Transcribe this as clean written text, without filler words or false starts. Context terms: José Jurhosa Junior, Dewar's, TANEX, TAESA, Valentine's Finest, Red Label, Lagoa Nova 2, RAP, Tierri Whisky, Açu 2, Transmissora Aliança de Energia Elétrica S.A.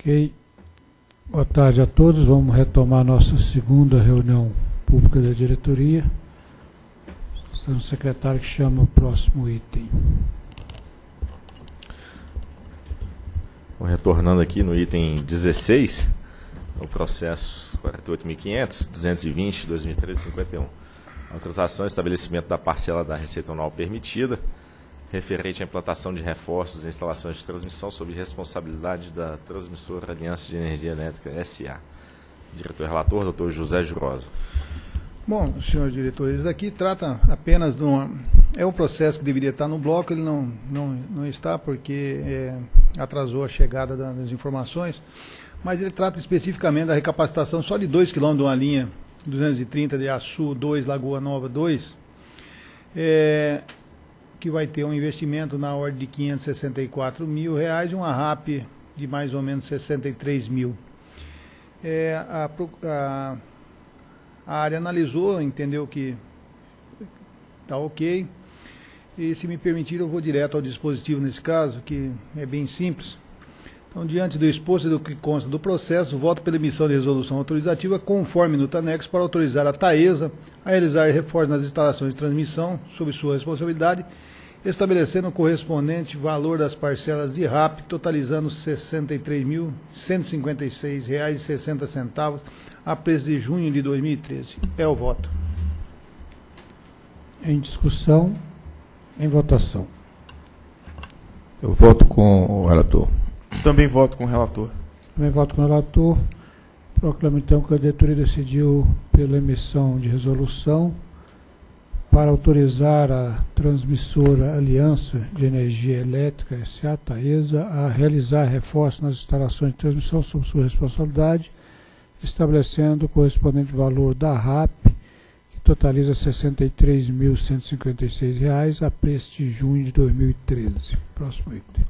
Ok. Boa tarde a todos. Vamos retomar nossa segunda reunião pública da diretoria. O secretário que chama o próximo item. Retornando aqui no item 16, no processo 48.500, 220, 2013, 51. Autorização e estabelecimento da parcela da receita anual permitida, referente à implantação de reforços e instalações de transmissão sob responsabilidade da Transmissora Aliança de Energia Elétrica S.A. Diretor-relator, doutor José Jurhosa. Bom, senhor diretor, isso daqui trata apenas de uma... É um processo que deveria estar no bloco, ele não está porque atrasou a chegada das informações, mas ele trata especificamente da recapacitação só de 2 km de uma linha 230 de Açu 2, Lagoa Nova 2, que vai ter um investimento na ordem de R$ 564 mil e uma RAP de mais ou menos R$ 63 mil. A área analisou, entendeu que está ok, e se me permitir eu vou direto ao dispositivo nesse caso, que é bem simples. Então, diante do exposto e do que consta do processo, voto pela emissão de resolução autorizativa conforme no TANEX para autorizar a TAESA a realizar reforços nas instalações de transmissão sob sua responsabilidade, estabelecendo o correspondente valor das parcelas de RAP, totalizando R$ 63.156,60 a preço de junho de 2013. É o voto. Em discussão, em votação. Eu voto com o relator. Também voto com o relator. Também voto com o relator. Proclamo, então, que a diretoria decidiu pela emissão de resolução para autorizar a Transmissora Aliança de Energia Elétrica S.A. TAESA a realizar reforço nas instalações de transmissão sob sua responsabilidade, estabelecendo o correspondente valor da RAP, totaliza R$ 63.156,00 a preço de junho de 2013. Próximo item.